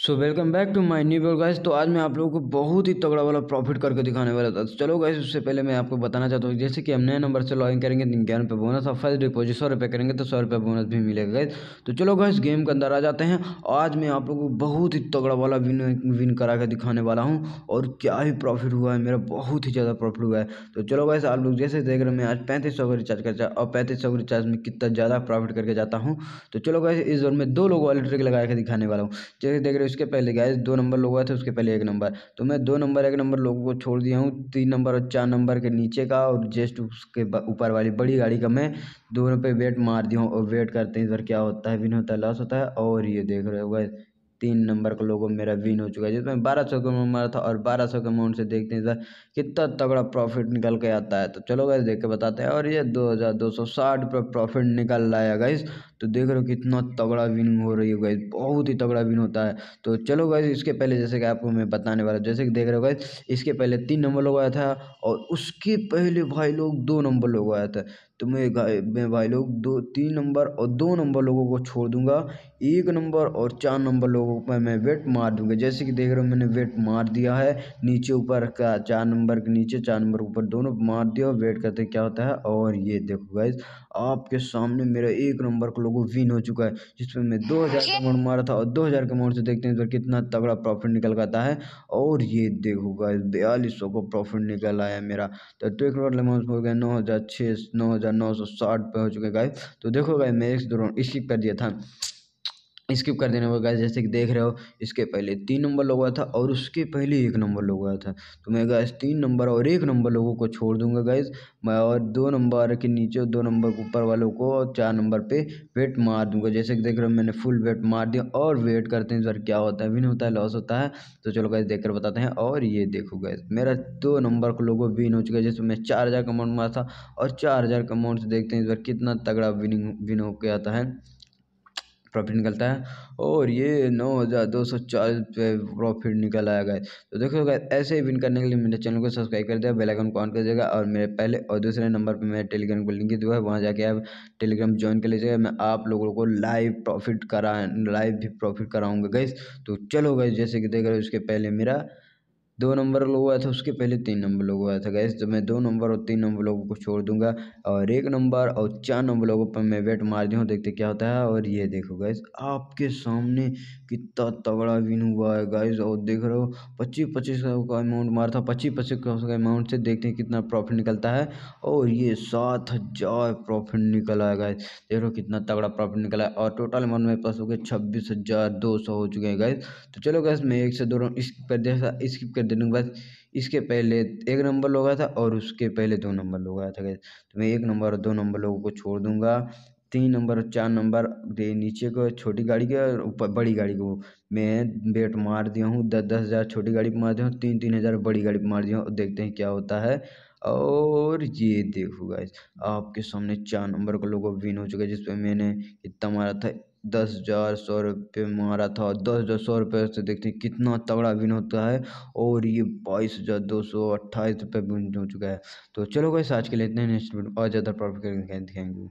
So welcome back to my new blog guys. तो आज मैं आप लोगों को बहुत ही तगड़ा वाला प्रॉफिट करके दिखाने वाला था। तो चलो गाइस, उससे पहले मैं आपको बताना चाहता हूँ, जैसे कि हम नए नंबर से लॉगिन करेंगे 91 रुपये बोनस और फर्स्ट डिपॉजिट 100 रुपये करेंगे तो 100 रुपये बोनस भी मिलेगा गाइस। तो चलो गाइस, गेम के अंदर आ जाते हैं। आज मैं आप लोगों को बहुत ही तगड़ा वाला विन करा के दिखाने वाला हूँ और क्या ही प्रॉफिट हुआ है मेरा, बहुत ही ज़्यादा प्रॉफिट हुआ है। तो चलो गाइस, आप लोग जैसे देख रहे हैं मैं आज 3500 का रिचार्ज करता और 3500 रिचार्ज में कितना ज़्यादा प्रॉफिट करके जाता हूँ। तो चलो गाइस, इस बार मैं 2 लोग वाले ट्रिक लगा के दिखाने वाला हूँ। जैसे देख रहे उसके पहले गाइस 2 नंबर लोग आए थे, उसके पहले 1 नंबर। तो मैं 2 नंबर 1 नंबर लोगों को छोड़ दिया हूँ। 3 नंबर और 4 नंबर के नीचे का और जस्ट उसके ऊपर वाली बड़ी गाड़ी का मैं 2 रुपये वेट मार दिया हूँ। और वेट करते हैं इस बार क्या होता है, विन होता है लॉस होता है। और ये देख रहे हो गाइस 3 नंबर का लोगों मेरा विन हो चुका है, जिसमें 1200 का अमाउंट मारा था और 1200 के अमाउंट से देखते हैं सर कितना तगड़ा प्रॉफिट निकल के आता है। तो चलो गाइस देख के बताते हैं। और ये 2260 पर प्रॉफिट निकल रहा है गाइस। तो देख रहे हो कितना तगड़ा विन हो रही है गाइस, बहुत ही तगड़ा विन होता है। तो चलो गाइस, इसके पहले जैसे कि आपको मैं बताने वाला, जैसे कि देख रहे हो गाइस इसके पहले 3 नंबर लोग आया था और उसके पहले भाई लोग 2 नंबर लोग आया था। तो मैं भाई लोग 3 नंबर और 2 नंबर लोगों को छोड़ दूंगा। 1 नंबर और 4 नंबर लोगों पर मैं वेट मार दूंगा। जैसे कि देख रहे हो मैंने वेट मार दिया है, नीचे ऊपर का 4 नंबर के नीचे 4 नंबर ऊपर दोनों मार दिया। वेट करते क्या होता है। और ये देखो गाइस आपके सामने मेरा 1 नंबर का लोगो विन हो चुका है, जिसमें मैं 2000 का अमाउंट मारा था और 2000 के अमाउंट से देखते हैं कितना तगड़ा प्रॉफिट निकल आता है। और ये देखो गाइस 4200 का प्रॉफिट निकल आया मेरा। तो देख लो अमाउंट हो गया 9,960 पे हो चुके गाइस। तो देखो गाइस मैं इस दौरान स्किप कर दिया था, स्किप कर देने वाला गाइस। जैसे कि देख रहे हो इसके पहले 3 नंबर लोग आया था और उसके पहले 1 नंबर लोग आया था। तो मैं गाइस 3 नंबर और 1 नंबर लोगों को छोड़ दूंगा गाइस। मैं और 2 नंबर के नीचे 2 नंबर के ऊपर वालों को और 4 नंबर पे वेट मार दूंगा। जैसे कि देख रहे हो मैंने फुल वेट मार दिया। और वेट करते हैं सर क्या होता है, विन होता है लॉस होता है। तो चलो गाइस देख कर बताते हैं। और ये देखो गाइस मेरा 2 नंबर का लोगो विन हो चुका है, जिसमें मैं 4000 का अमाउंट मारा था और 4000 का अमाउंट से देखते हैं इस बार कितना तगड़ा विन होकर आता है, प्रॉफिट निकलता है। और ये 9240 पे प्रॉफिट निकल आया गाइस। तो देखो गाइस ऐसे ही विन करने के लिए मेरे चैनल को सब्सक्राइब कर दिया, बेल आइकन को ऑन कर दीजिएगा। और मेरे पहले और दूसरे नंबर पे मेरे टेलीग्राम को लिंक दिया है, वहाँ जाके आप टेलीग्राम ज्वाइन कर लीजिएगा। मैं आप लोगों को लाइव भी प्रॉफिट कराऊँगा गाइस। तो चलो गाइस जैसे कि देख रहे हो इसके पहले मेरा 2 नंबर लोग आया था, उसके पहले 3 नंबर लोग आया था गाइस। तो मैं 2 नंबर और 3 नंबर लोगों को छोड़ दूंगा और 1 नंबर और 4 नंबर लोगों पर मैं वेट मार दिया हूँ, देखते क्या होता है। और ये देखो गाइस आपके सामने कितना तगड़ा विन हुआ है गाइस। और देख रहे हो 2500 का अमाउंट मारा था, 2500 का अमाउंट से देखते हैं कितना प्रॉफिट निकलता है। और ये 7000 प्रॉफिट निकला है गाइस। देख रहे हो कितना तगड़ा प्रॉफिट निकला है। और टोटल अमाउंट मेरे पास हो गया 26,200 हो चुके हैं गाइस। तो चलो गाइस मैं 1 से 2 राउंड स्किप कर देने के बाद इसके पहले 1 नंबर लोग आया था और उसके पहले 2 नंबर लोग आया था गाइस। तो मैं 1 नंबर और 2 नंबर लोगों को छोड़ दूंगा। 3 नंबर और 4 नंबर के नीचे को छोटी गाड़ी के और ऊपर बड़ी गाड़ी को मैं बेट मार दिया हूँ। 10,000 छोटी गाड़ी पर मार दिया हूँ, 3,000 बड़ी गाड़ी पर मार दिया हूँ। देखते हैं क्या होता है। और ये देखो गाइस आपके सामने 4 नंबर का लोगो विन हो चुका है, जिसपे मैंने कितना मारा था 10,100 रुपये मारा था और 10,100 रुपये से देखते हैं कितना तगड़ा विन होता है। और ये 22,228 रुपये विन हो चुका है। तो चलो गाइस आज के लिए इतने, नेक्स्ट वीडियो और ज़्यादा प्रॉफिट करके दिखाएंगे।